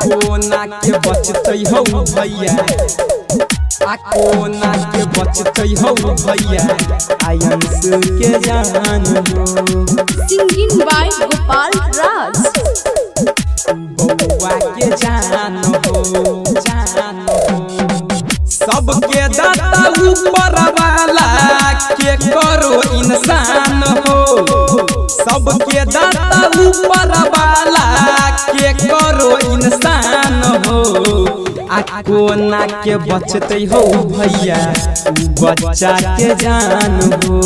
कोना के बचते हो भैया, कोना के बचते हो भैया, आयंश के जान हो। Singing by Gopal Raj. बउआ के जान हो, जान हो। सबके दाता ऊपर वाला के करो इंसान हो, सबके दाता ऊपर वाला के करो इंसान हो। कोना के बचते हो भैया, बच्चा के जान हो।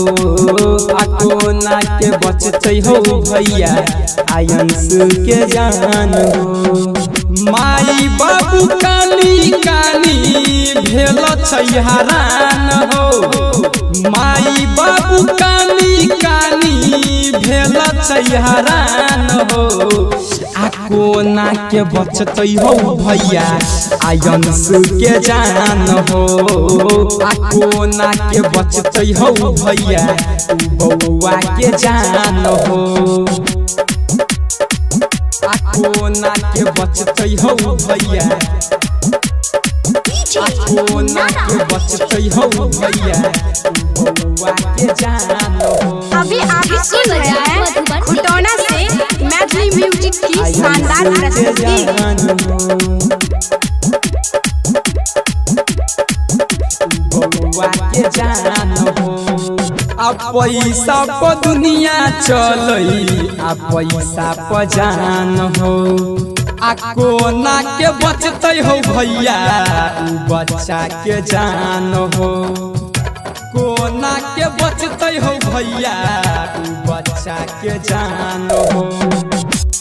कोना के बचते हो भैया, आयंश के जान हो। माई बाबू कानी कानी भेल छै हरान हो, माई बाबू कानी कानी भेल छै हरान हो। कोना के बचते हो भैया, आयंश के जान हो। कोना के बचते हो भैया, बउआ के जान हो। कोना के बचते हो भैया, कोना के बचते हो भैया, बउआ के जान हो। अभी आगे सुन जाए खुटौना से मैथिली म्यूजिक की शानदार प्रस्तुति। बउआ के जान हो। अब पैसा पर दुनिया चलई, अब पैसा पर जान हो। कोना के बचते हो भैया, बच्चा के जान हो। कोना के बचते हो भैया, बच्चा के जान हो।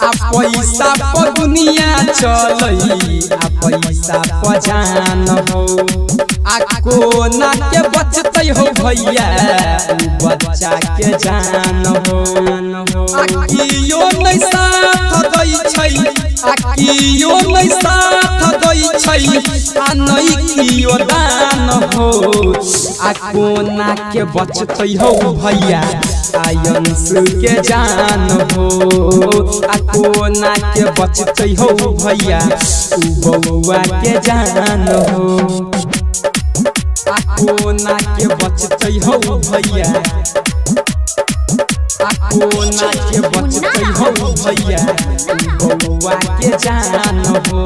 पैसा पर दुनिया चलई, पैसा पर जान हो। कोना के बचते हो भैया, बच्चा के जान हो। कियो नहीं साथ दै छै, कियो नहीं साथ दै छै, नहीं कियो दान हो। कोना के बचते हो भैया, आयंश के जान हो। कोना के बचते हो भैया, बउआ के जान हो। कोना के बचते हो भैया, कोना के बचते हो भैया, बउआ के जान हो।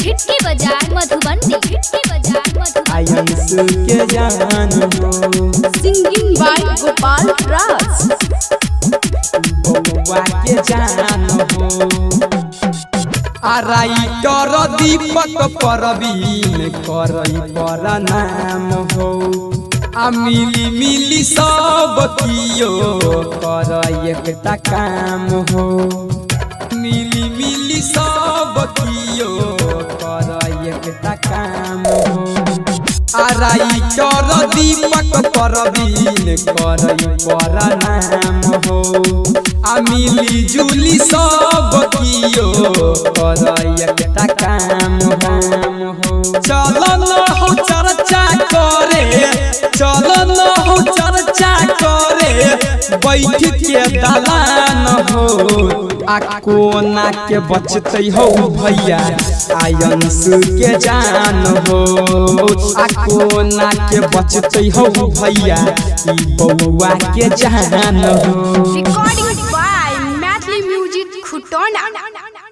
हिटकी बजा मधुबन में, हिटकी बजा मधुबन, आयंश के जान हो। Singing by Gopal Raj. बउआ के जान हो। राइटर दीपक परवीन करई पर नाम हो, मिली मिली सब कियो कर एकता काम हो। मिली मिली सब कियो कर एकता काम हो। राइटर दीपक परवीन करई पर नाम हो, मिली जुली सब कियो कर एकता काम हो। चलन हो चर्चा करे, चलन हो चर्चा करे बैठ के दलान हो। कोना के बचते हो भैया, आयंश के जान हो। कोना के बचते हो भैया, बउआ के जान हो। Recording by Maithili music Khutauna.